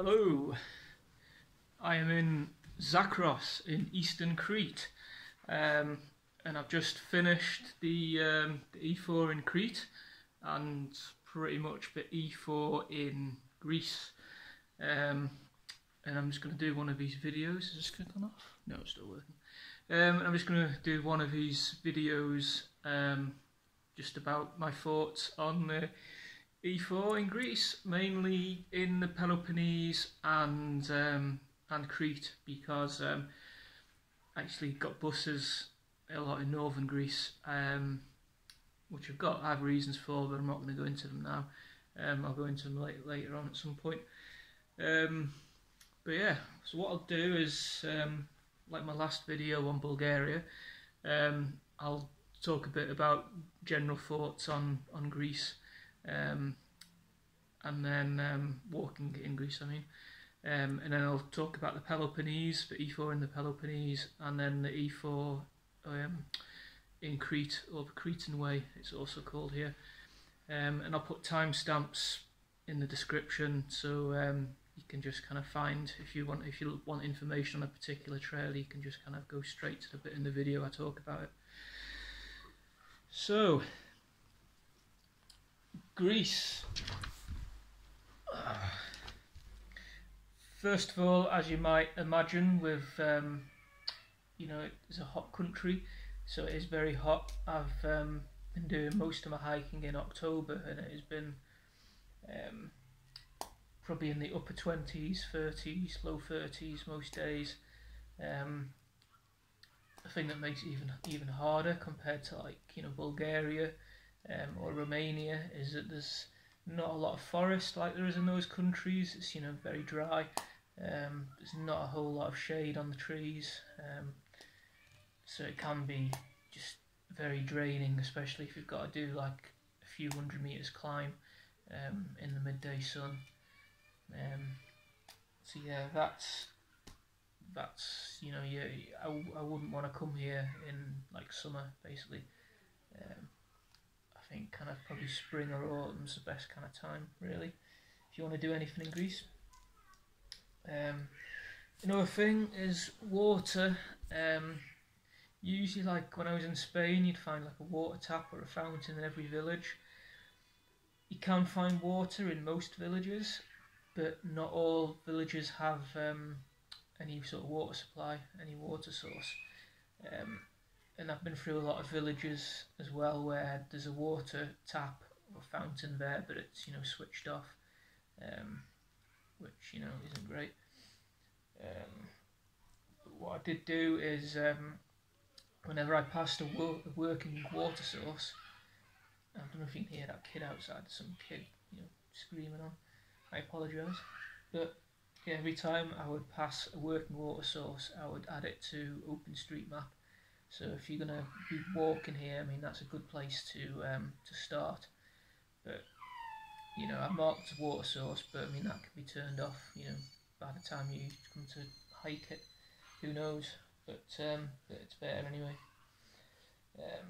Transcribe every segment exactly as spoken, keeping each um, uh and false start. Hello, I am in Zakros in eastern Crete, um, and I've just finished the, um, the E four in Crete and pretty much the E four in Greece, um, and I'm just going to do one of these videos. Is this click on off? No, it's still working. Um, and I'm just going to do one of these videos um, just about my thoughts on the E four in Greece, mainly in the Peloponnese and um, and Crete, because um, I actually got buses a lot in northern Greece, um, which I've got I have reasons for, but I'm not going to go into them now. Um, I'll go into them later, later on at some point. Um, but yeah, so what I'll do is, um, like my last video on Bulgaria, um, I'll talk a bit about general thoughts on on Greece. Um, and then um, walking in Greece, I mean, um, and then I'll talk about the Peloponnese, the E four in the Peloponnese, and then the E four um, in Crete, or the Cretan Way, it's also called here. Um, and I'll put timestamps in the description, so um, you can just kind of find, if you want, if you want information on a particular trail, you can just kind of go straight to the bit in the video I talk about it. So. Greece. First of all, as you might imagine, with um, you know, it's a hot country, so it is very hot. I've um, been doing most of my hiking in October, and it has been um, probably in the upper twenties, thirties, low thirties most days. Um, the thing that makes it even even harder compared to, like, you know, Bulgaria. Um, or Romania, is that there's not a lot of forest like there is in those countries. It's, you know, very dry. Um, there's not a whole lot of shade on the trees, um, so it can be just very draining, especially if you've got to do like a few hundred meters climb um, in the midday sun. Um, so yeah, that's that's you know, yeah, I, I wouldn't want to come here in like summer, basically. Um, I think kind of probably spring or autumn's the best kind of time, really, if you want to do anything in Greece. Um, another thing is water. Um, usually, like when I was in Spain, you'd find like a water tap or a fountain in every village. You can find water in most villages, but not all villages have um, any sort of water supply, any water source. Um, And I've been through a lot of villages as well where there's a water tap or fountain there, but it's, you know, switched off, um, which, you know, isn't great. Um, but what I did do is, um, whenever I passed a, wo a working water source, I don't know if you can hear that kid outside, some kid, you know, screaming on. I apologise, but yeah, every time I would pass a working water source, I would add it to OpenStreetMap. So if you're going to be walking here, I mean, that's a good place to um, to start. But, you know, I marked the water source, but I mean, that could be turned off, you know, by the time you come to hike it. Who knows? But, um, but it's better anyway. Um,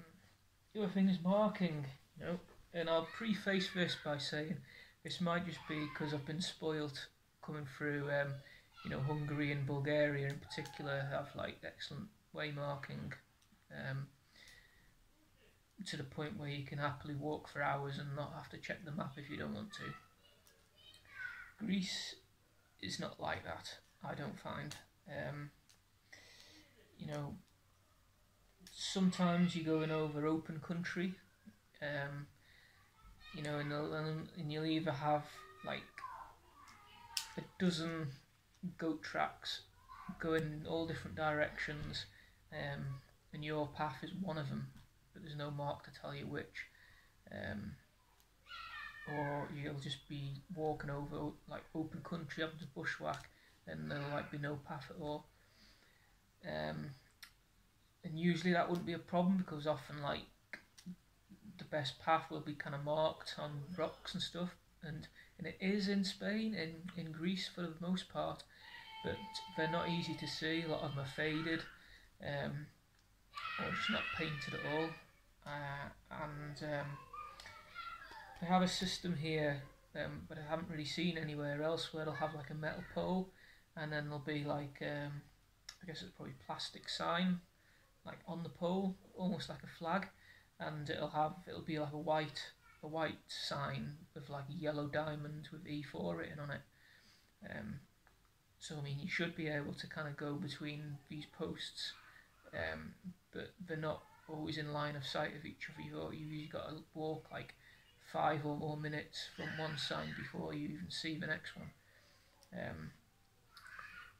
the other thing is marking, you know. And I'll preface this by saying this might just be because I've been spoilt coming through, um, you know, Hungary and Bulgaria in particular have, like, excellent way marking. Um, to the point where you can happily walk for hours and not have to check the map if you don't want to. Greece is not like that, I don't find. Um, you know, sometimes you're going over open country, um, you know, and, and you'll either have like a dozen goat tracks going in all different directions, um, and your path is one of them, but there's no mark to tell you which. Um, or you'll just be walking over like open country up to bushwhack, and there'll like be no path at all. Um, and usually that wouldn't be a problem, because often like the best path will be kind of marked on rocks and stuff, and and it is in Spain and in, in Greece for the most part, but they're not easy to see. A lot of them are faded. Um, Or just not painted at all, uh, and um, they have a system here um, but I haven't really seen anywhere else where they'll have like a metal pole, and then there'll be like um, I guess it's probably plastic sign like on the pole, almost like a flag, and it'll have it'll be like a white a white sign with like a yellow diamond with E four written on it. Um, so I mean, you should be able to kind of go between these posts, um, but they're not always in line of sight of each other. You've usually got to walk like five or more minutes from one sign before you even see the next one. Um,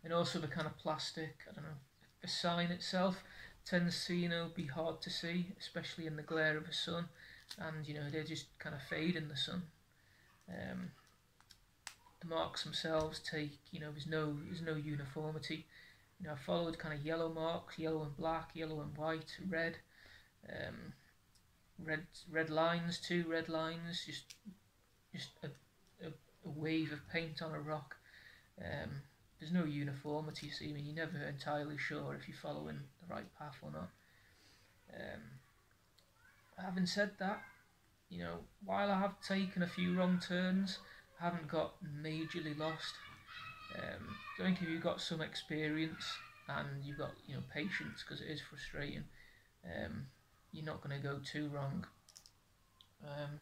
and also the kind of plastic, I don't know, the sign itself tends to, you know, be hard to see, especially in the glare of the sun, and you know, they just kind of fade in the sun. Um, the marks themselves take, you know, there's no there's no uniformity. You know, I followed kind of yellow marks, yellow and black, yellow and white, red, um, red red lines, two red lines, just just a, a, a wave of paint on a rock. Um, there's no uniformity, so I mean, you're never entirely sure if you're following the right path or not. Um, having said that, you know, while I have taken a few wrong turns, I haven't got majorly lost. Um, I think if you've got some experience and you've got, you know, patience, because it is frustrating, um, you're not going to go too wrong. Um,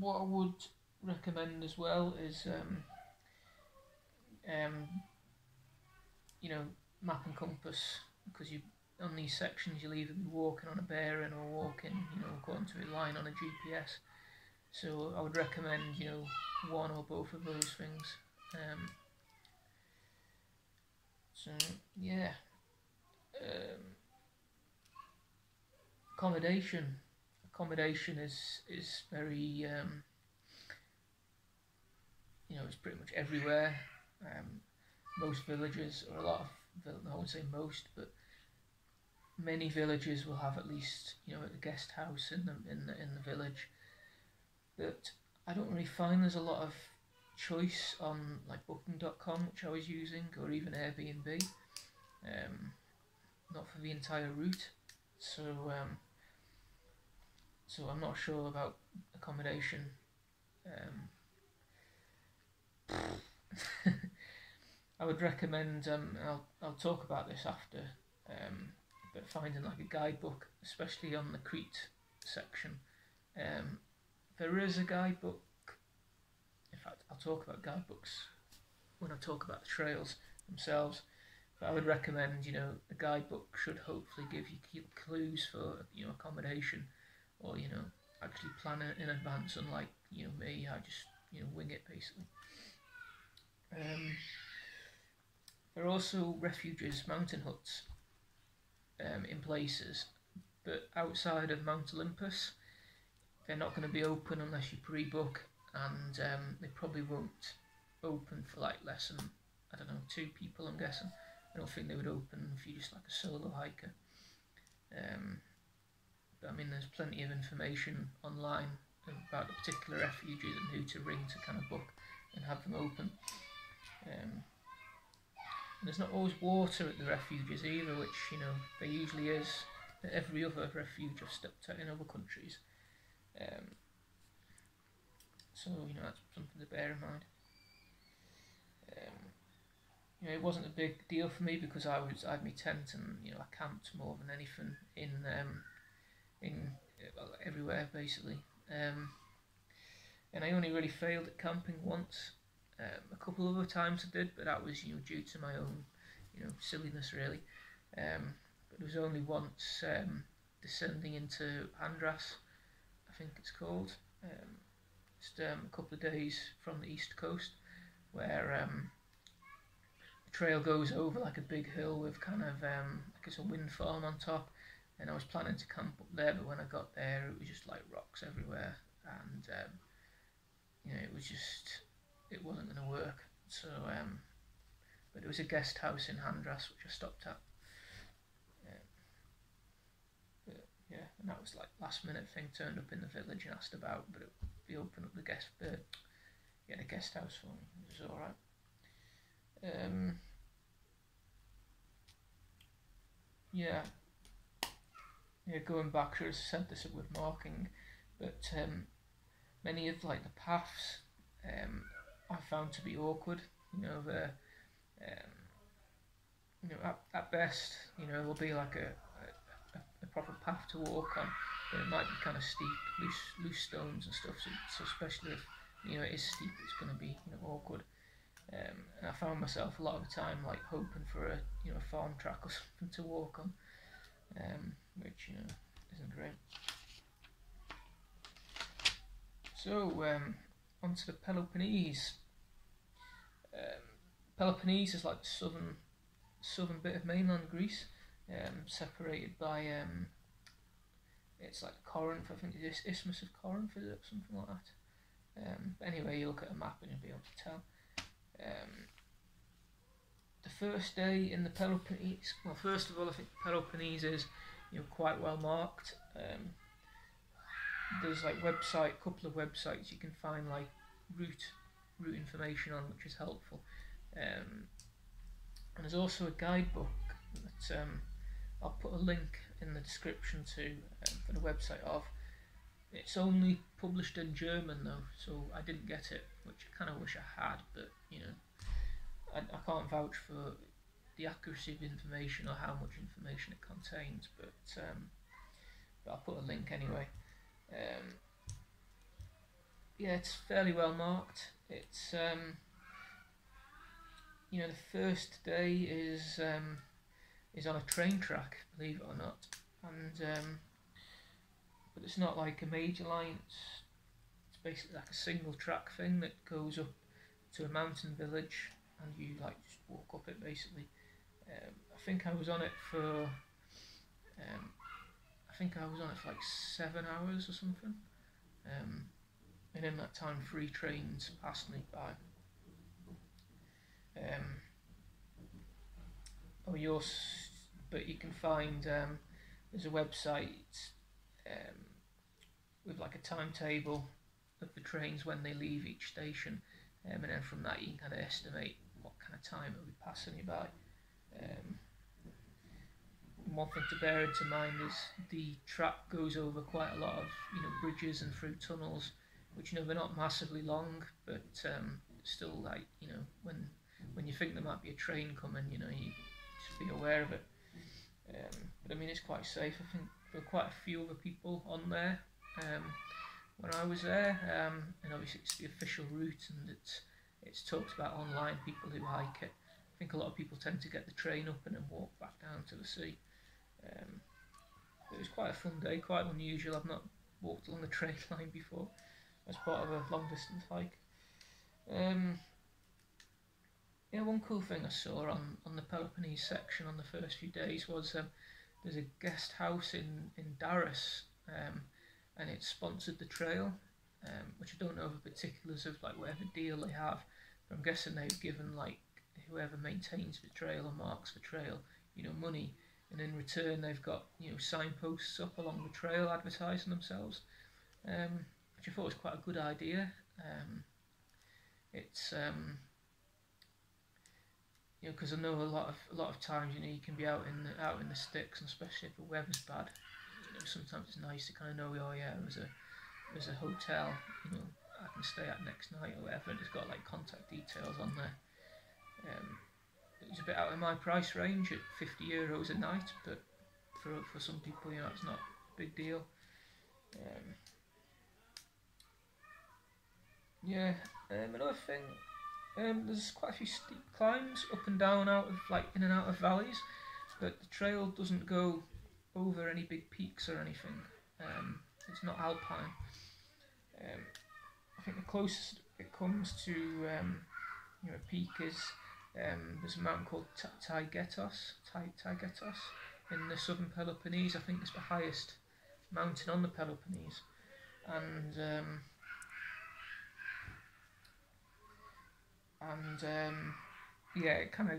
what I would recommend as well is, um, um, you know, map and compass, because you on these sections you'll either be walking on a bearing or walking, you know, according to a line on a G P S. So I would recommend, you know, one or both of those things. Um, so yeah, um, accommodation. Accommodation is is very, um, you know, it's pretty much everywhere. Um, most villages, or a lot of, I won't say most, but many villages will have at least, you know, a guest house in the in the in the village. But I don't really find there's a lot of choice on like booking dot com, which I was using, or even Airbnb, um, not for the entire route. So um, so I'm not sure about accommodation. Um, I would recommend, um, and I'll, I'll talk about this after, um, but finding like a guidebook, especially on the Crete section. Um, there is a guidebook. In fact, I'll talk about guidebooks when I talk about the trails themselves. But I would recommend, you know, a guidebook should hopefully give you clues for, you know, accommodation, or, you know, actually plan it in advance. Unlike, you know, me, I just, you know, wing it basically. Um, there are also refuges, mountain huts, um, in places, but outside of Mount Olympus, they're not going to be open unless you pre-book. And um, they probably won't open for like less than, I don't know, two people, I'm guessing. I don't think they would open if you're just like a solo hiker. Um, but I mean, there's plenty of information online about the particular refuges and who to ring to kind of book and have them open. Um, and there's not always water at the refuges either, which, you know, there usually is at every other refuge I've stepped at in other countries. Um, So, you know, that's something to bear in mind. Um, you know, it wasn't a big deal for me because I was I had my tent, and, you know, I camped more than anything in um in well, everywhere basically. Um, and I only really failed at camping once. Um, a couple of other times I did, but that was, you know, due to my own, you know, silliness really. Um, but it was only once, um, descending into Andras, I think it's called. Um, Just, um, a couple of days from the east coast, where um, the trail goes over like a big hill with kind of um, I guess a wind farm on top, and I was planning to camp up there, but when I got there it was just like rocks everywhere, and um, you know, it was just it wasn't going to work. So um, but there was a guest house in Andras which I stopped at, um, but yeah, and that was like last minute thing. Turned up in the village and asked about, but it open up the guest uh, yeah the guest house for me. It was all right. Um, yeah, yeah. Going back, I said this with marking, but um, Many of like the paths um, I found to be awkward. You know, the um, you know at, at best, you know, there'll be like a, a, a proper path to walk on, but it might be kind of steep, loose loose stones and stuff. So, so especially if you know it is steep, it's going to be you know awkward. Um, and I found myself a lot of the time like hoping for a you know farm track or something to walk on, um, which you know isn't great. So um, onto the Peloponnese. Um, Peloponnese is like the southern southern bit of mainland Greece, um, separated by um, it's like Corinth. I think it's Isthmus of Corinth, is it, something like that. Um, anyway, you look at a map and you'll be able to tell. Um, the first day in the Peloponnese, well, first of all, I think Peloponnese is you know quite well marked. Um, there's like website, couple of websites you can find like route route information on, which is helpful. Um, and there's also a guidebook that um, I'll put a link in the description to um, for the website of. It's only published in German though, so I didn't get it, which I kind of wish I had, but you know, I, I can't vouch for the accuracy of information or how much information it contains, but, um, but I'll put a link anyway. Um, yeah, it's fairly well marked. It's, um, you know, the first day is um, is on a train track, believe it or not, and um, but it's not like a major line. It's, it's basically like a single track thing that goes up to a mountain village, and you like just walk up it basically. Um, I think I was on it for, um, I think I was on it for like seven hours or something, um, and in that time, three trains passed me by. Um, oh, yours, but you can find um, there's a website. Um, with like a timetable of the trains when they leave each station, um, and then from that you can kind of estimate what kind of time it'll be passing you by. Um, one thing to bear into mind is the track goes over quite a lot of you know bridges and through tunnels, which you know they're not massively long, but um, still like you know when when you think there might be a train coming, you know you just be aware of it. Um, but I mean it's quite safe, I think. There were quite a few other people on there um, when I was there, um, and obviously it's the official route, and it's it's talked about online, people who hike it. I think a lot of people tend to get the train up and then walk back down to the sea. Um, it was quite a fun day, quite unusual. I've not walked along the train line before as part of a long distance hike. Um, yeah, one cool thing I saw on, on the Peloponnese section on the first few days was um, there's a guest house in, in Daris, um, and it sponsored the trail, um, which I don't know the particulars of like whatever deal they have, but I'm guessing they've given like whoever maintains the trail or marks the trail, you know, money, and in return they've got, you know, signposts up along the trail advertising themselves, um, which I thought was quite a good idea. Um, it's, um, you know, because I know a lot of a lot of times, you know, you can be out in the, out in the sticks, and especially if the weather's bad, you know, sometimes it's nice to kind of know, oh yeah, there's a there's a hotel, you know, I can stay at next night or whatever, and it's got like contact details on there. Um, it was a bit out of my price range at fifty euros a night, but for for some people, you know, it's not a big deal. Um, yeah, um, another thing. Um, there's quite a few steep climbs up and down, out of like in and out of valleys, but the trail doesn't go over any big peaks or anything. Um, it's not alpine. Um, I think the closest it comes to um, you know a peak is um, there's a mountain called Taygetos, Taygetos in the southern Peloponnese. I think it's the highest mountain on the Peloponnese, and um, And um, yeah, it kind of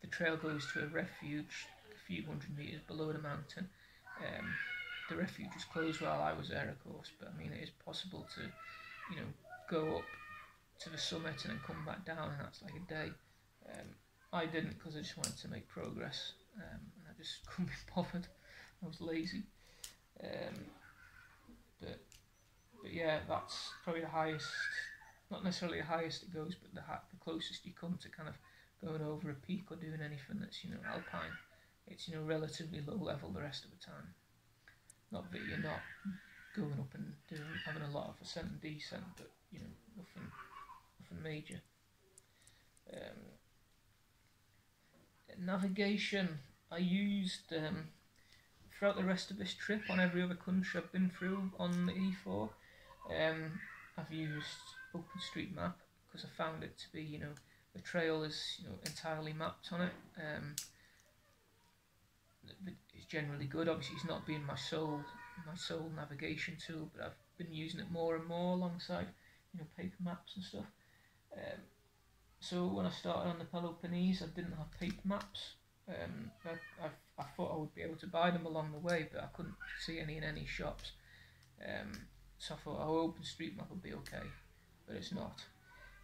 the trail goes to a refuge a few hundred meters below the mountain. Um, the refuge was closed while I was there, of course, but I mean it is possible to, you know, go up to the summit and then come back down, and that's like a day. Um, I didn't because I just wanted to make progress, um, and I just couldn't be bothered. I was lazy, um, but But yeah, that's probably the highest, not necessarily the highest it goes, but the, the closest you come to kind of going over a peak or doing anything that's, you know, alpine. It's, you know, relatively low level the rest of the time. Not that you're not going up and doing, having a lot of ascent and descent, but, you know, nothing, nothing major. Um, navigation, I used, um, throughout the rest of this trip, on every other country I've been through on the E four, um, I've used OpenStreetMap, because I found it to be, you know, the trail is, you know, entirely mapped on it. Um, it's generally good. Obviously, it's not been my sole my sole navigation tool, but I've been using it more and more alongside, you know, paper maps and stuff. Um, so when I started on the Peloponnese, I didn't have paper maps. Um, I, I I thought I would be able to buy them along the way, but I couldn't see any in any shops. Um, so I thought, oh, OpenStreetMap would be okay, but it's not,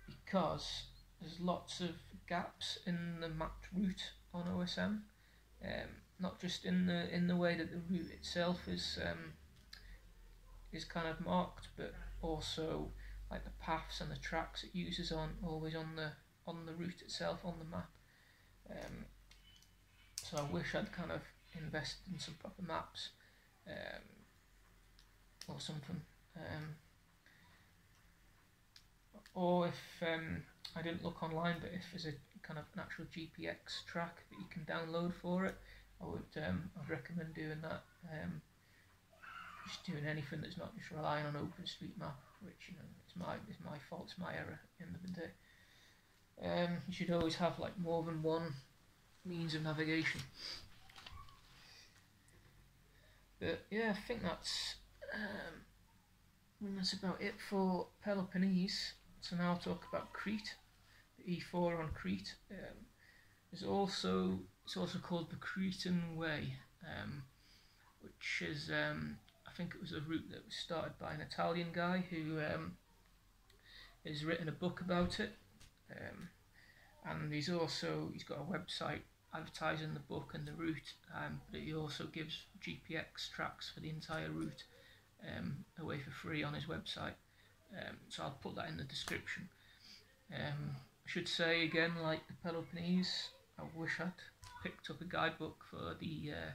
because there's lots of gaps in the mapped route on O S M, um, not just in the in the way that the route itself is um, is kind of marked, but also like the paths and the tracks it uses aren't always on the on the route itself on the map. Um, so I wish I'd kind of invested in some proper maps um, or something, um, or if. Um, I didn't look online, but if there's a kind of an actual G P X track that you can download for it, I would um, I'd recommend doing that. Um, just doing anything that's not just relying on OpenStreetMap, which, you know, it's my it's my fault, it's my error at the end of the day. Um, you should always have like more than one means of navigation. But yeah, I think that's um, I mean, that's about it for Peloponnese. So now I'll talk about Crete. The E four on Crete. Um, is also it's also called the Cretan Way, um, which is um, I think it was a route that was started by an Italian guy who um, has written a book about it, um, and he's also he's got a website advertising the book and the route, um, but he also gives G P X tracks for the entire route um, away for free on his website. Um, so I'll put that in the description. Um, I should say again, like the Peloponnese, I wish I'd picked up a guidebook for the uh,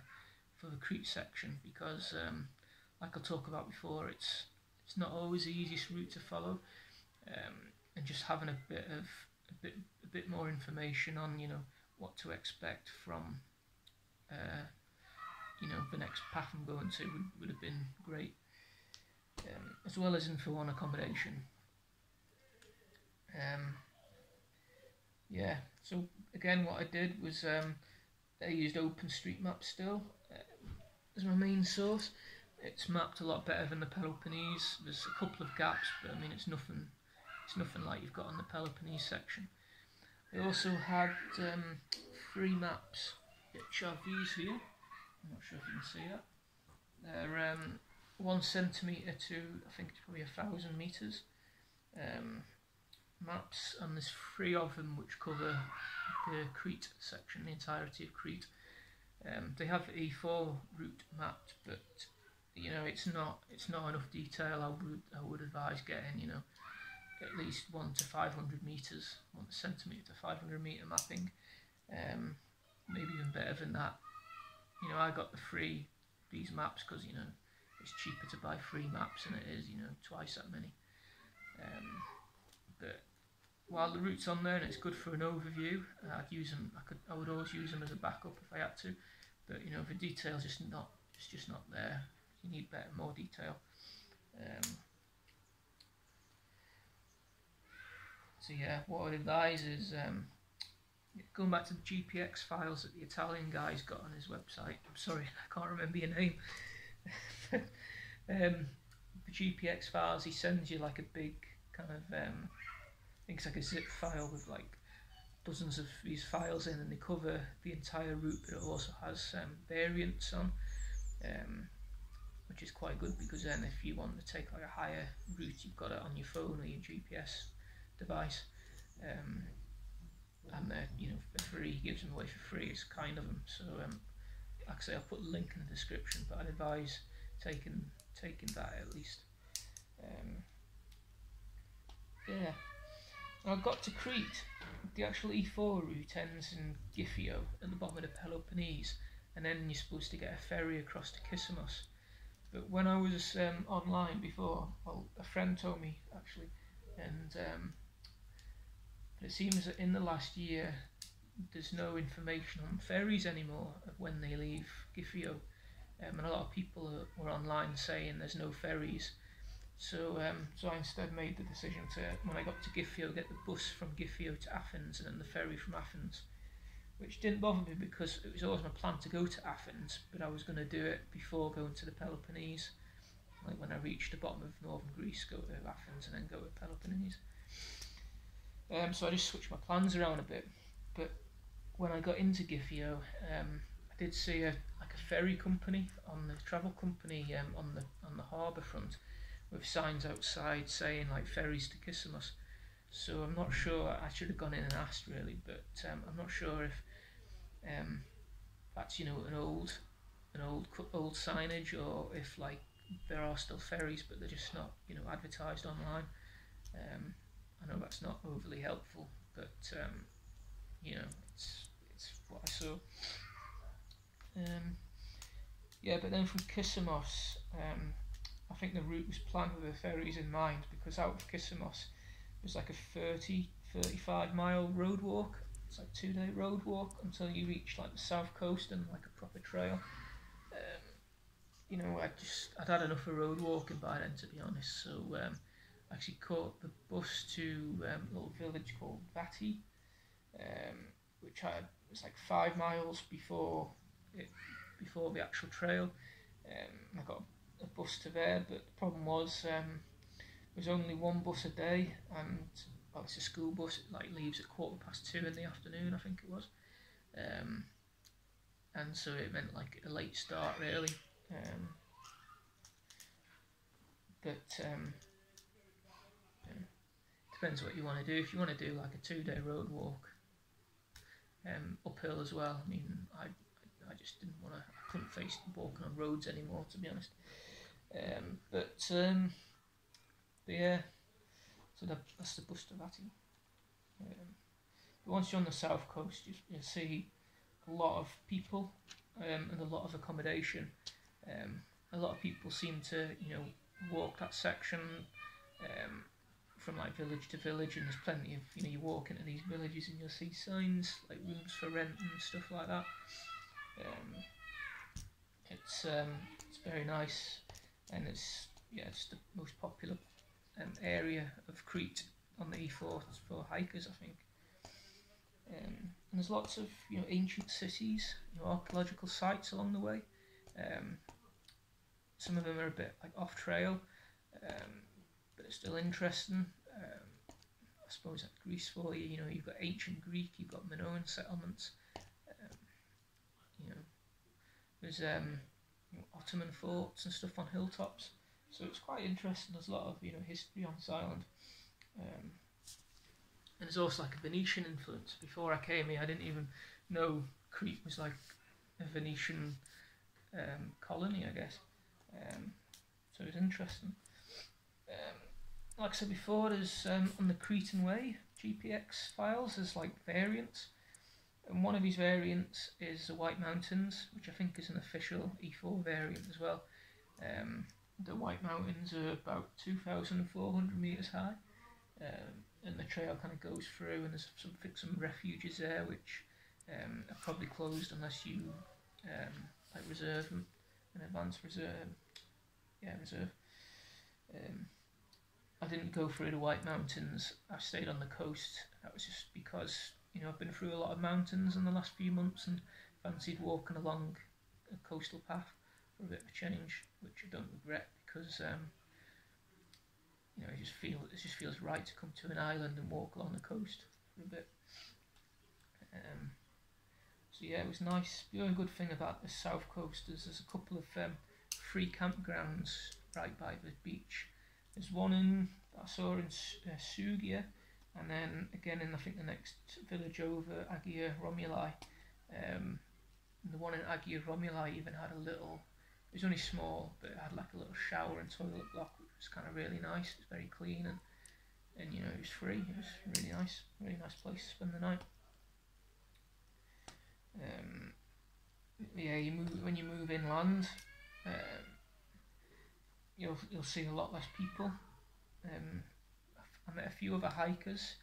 for the Crete section, because, um, like I'll talk about before, it's it's not always the easiest route to follow, um, and just having a bit of a bit a bit more information on, you know, what to expect from, uh, you know, the next path I'm going to would would have been great. Um, as well as info on accommodation. Um, yeah, so again, what I did was um, I used OpenStreetMap still uh, as my main source. It's mapped a lot better than the Peloponnese. There's a couple of gaps, but I mean, it's nothing. It's nothing like you've got on the Peloponnese section. I also had um, three maps which I've used here. I'm not sure if you can see that. They're um, one centimetre to, I think it's probably a thousand metres um, maps, and there's three of them which cover the Crete section, the entirety of Crete. Um, they have the E four route mapped, but, you know, it's not it's not enough detail. I would I would advise getting, you know, at least one to five hundred metres, one centimetre to five hundred metre mapping, um, maybe even better than that. You know, I got the free these maps because, you know, it's cheaper to buy free maps than it is, you know, twice that many. Um, but while the route's on there and it's good for an overview, I'd use them. I could, I would always use them as a backup if I had to. But, you know, the detail's just not, it's just not there. You need better, more detail. Um, so yeah, what I'd advise is um, going back to the G P X files that the Italian guy's got on his website. I'm sorry, I can't remember your name. um, the G P X files, he sends you like a big kind of um, I think it's like a zip file with like dozens of these files in, and they cover the entire route, but it also has um, variants on, um, which is quite good, because then if you want to take like a higher route, you've got it on your phone or your G P S device, um, and they're, you know, for free. He gives them away for free. It's kind of them. So um, actually, I'll put a link in the description, but I'd advise taking taking that at least. Um, yeah. And I got to Crete. The actual E four route ends in Gythio at the bottom of the Peloponnese, and then you're supposed to get a ferry across to Kissamos. But when I was um, online before, well, a friend told me actually, and um, it seems that in the last year there's no information on ferries anymore when they leave Gythio, um, and a lot of people were online saying there's no ferries. So, um, so I instead made the decision to, when I got to Gythio, get the bus from Gythio to Athens and then the ferry from Athens, which didn't bother me because it was always my plan to go to Athens, but I was going to do it before going to the Peloponnese, like when I reached the bottom of northern Greece, go to Athens and then go to Peloponnese. Um, so I just switched my plans around a bit, but when I got into Gythio, um, I did see a like a ferry company on the travel company um, on the on the harbour front, with signs outside saying like ferries to Kissamos. So I'm not sure, I should have gone in and asked really, but um, I'm not sure if um, that's, you know, an old an old old signage, or if like there are still ferries but they're just not, you know, advertised online. Um, I know that's not overly helpful, but um, you know, it's it's what I saw. Um, yeah, but then from Kissamos, um, I think the route was planned with the ferries in mind, because out of Kissamos it was like a thirty, thirty-five mile road walk. It's like two day road walk until you reach like the south coast and like a proper trail. Um, you know, I just I'd had enough of road walking by then, to be honest. So um, I actually caught the bus to um, a little village called Vati, um, which I was like five miles before it, before the actual trail. Um, I got a bus to there, but the problem was um, there was only one bus a day, and well, it's a school bus. It like leaves at quarter past two in the afternoon, I think it was, um, and so it meant like a late start really. Um, but um, yeah, depends what you want to do. If you want to do like a two-day road walk, um, uphill as well. I mean, I I just didn't want to. I couldn't face walking on roads anymore, to be honest. Um, but, um, but yeah, so that, that's the bus to Vati. Um, but once you're on the south coast, you, you see a lot of people um, and a lot of accommodation. Um, a lot of people seem to, you know, walk that section um, from like village to village, and there's plenty of, you know, you walk into these villages and you'll see signs like rooms for rent and stuff like that. Um, it's um, it's very nice, and it's yeah it's the most popular um, area of Crete on the E four for hikers, I think. Um, and there's lots of, you know, ancient cities, you know, archaeological sites along the way. Um, some of them are a bit like off trail, um, but it's still interesting. Um, I suppose like Greece for you, you know, you've got ancient Greek, you've got Minoan settlements. You know, there's um, Ottoman forts and stuff on hilltops, so it's quite interesting. There's a lot of, you know, history on this island, um, and there's also like a Venetian influence. Before I came here, I didn't even know Crete was like a Venetian um, colony, I guess. Um, so it's interesting. Um, like I said before, there's um, on the Cretan Way G P X files, there's like variants. And one of these variants is the White Mountains, which I think is an official E four variant as well. Um, the White Mountains are about two thousand four hundred metres high, um, and the trail kind of goes through, and there's some, some refuges there which um, are probably closed unless you um, like reserve them, an advance reserve. Yeah, reserve. Um, I didn't go through the White Mountains, I stayed on the coast. That was just because, you know, I've been through a lot of mountains in the last few months and fancied walking along a coastal path for a bit of a change, which I don't regret, because um, you know, it just feel it just feels right to come to an island and walk along the coast for a bit. Um, so yeah, it was nice. The only good thing about the south coast is there's a couple of um, free campgrounds right by the beach. There's one in I saw in uh, Sugia. And then again in I think the next village over, Agia Romulai. Um, the one in Agia Romulai even had a little It was only small, but it had like a little shower and toilet block, which was kind of really nice. It was very clean, and and you know, it was free. It was really nice, really nice place to spend the night. Um, yeah, you move when you move inland. Um, you'll you'll see a lot less people. Um, I met a few other hikers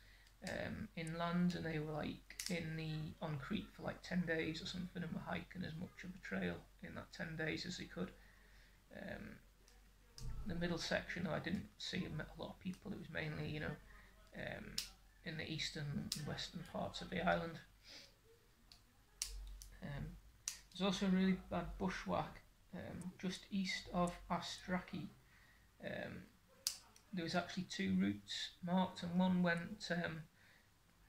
um, inland, and they were like in the on Crete for like ten days or something, and were hiking as much of a trail in that ten days as they could. Um, the middle section I didn't see a lot of people. It was mainly, you know, um, in the eastern and western parts of the island. Um, there's also a really bad bushwhack um, just east of Astrakhi. Um, there was actually two routes marked, and one went, um,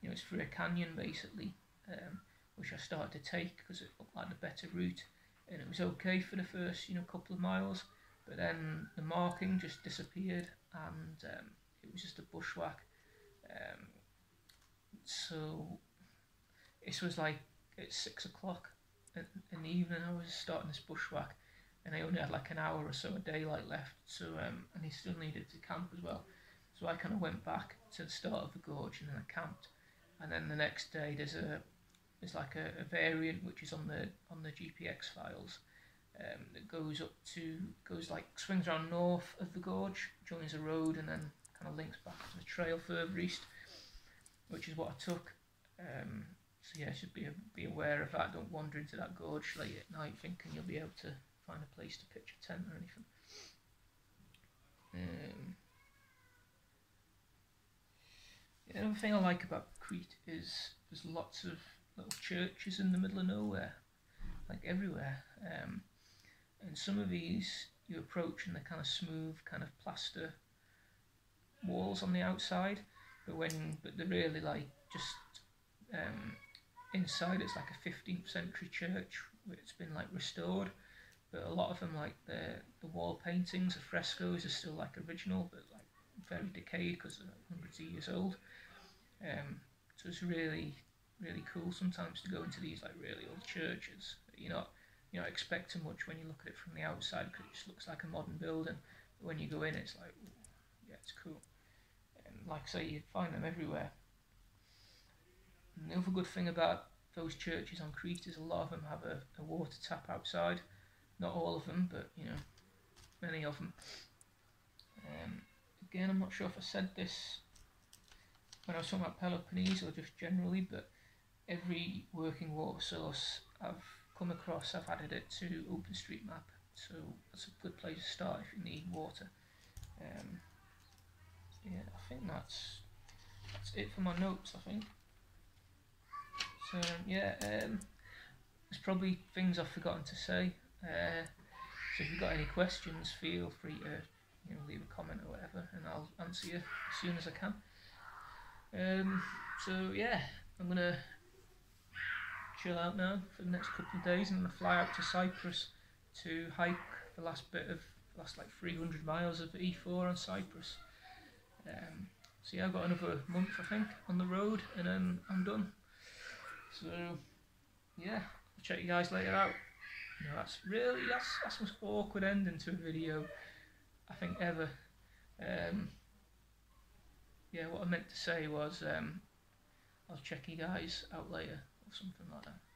you know, it's through a canyon basically, um, which I started to take because it looked like the better route, and it was okay for the first, you know, couple of miles, but then the marking just disappeared, and um, it was just a bushwhack. Um, so this was like at six o'clock in the evening. I was starting this bushwhack, and I only had like an hour or so of daylight left, so um, and he still needed to camp as well. So I kind of went back to the start of the gorge, and then I camped. And then the next day there's a there's like a, a variant which is on the on the G P X files um, that goes up to goes like swings around north of the gorge, joins a road, and then kind of links back to the trail further east, which is what I took. Um, So yeah, should be be aware of that. Don't wander into that gorge late at night thinking you'll be able to find a place to pitch a tent or anything. Um, yeah, another thing I like about Crete is there's lots of little churches in the middle of nowhere, like everywhere. Um, and some of these you approach and they're kind of smooth, kind of plaster walls on the outside, but when but they're really like just um. Inside it's like a fifteenth century church. It's been like restored, but a lot of them, like the the wall paintings, the frescoes are still like original, but like very decayed because they're hundreds of years old. Um, so it's really, really cool sometimes to go into these like really old churches. You're not you're not expecting much when you look at it from the outside because it just looks like a modern building. But when you go in, it's like, yeah, it's cool. And like I say, you find them everywhere. Another good thing about those churches on Crete is a lot of them have a, a water tap outside. Not all of them, but you know, many of them. Um, again, I'm not sure if I said this when I was talking about Peloponnese or just generally, but every working water source I've come across, I've added it to OpenStreetMap, so that's a good place to start if you need water. Um, yeah, I think that's that's it for my notes, I think. So yeah, um, there's probably things I've forgotten to say, uh, so if you've got any questions, feel free to you know, leave a comment or whatever, and I'll answer you as soon as I can. Um, so yeah, I'm going to chill out now for the next couple of days, and I'm going to fly out to Cyprus to hike the last bit of, the last like three hundred miles of E four on Cyprus. Um, so yeah, I've got another month I think on the road, and then I'm done. So yeah, I'll check you guys later out. No, that's really that's that's the most awkward ending to a video I think ever. Um, yeah, what I meant to say was um, I'll check you guys out later or something like that.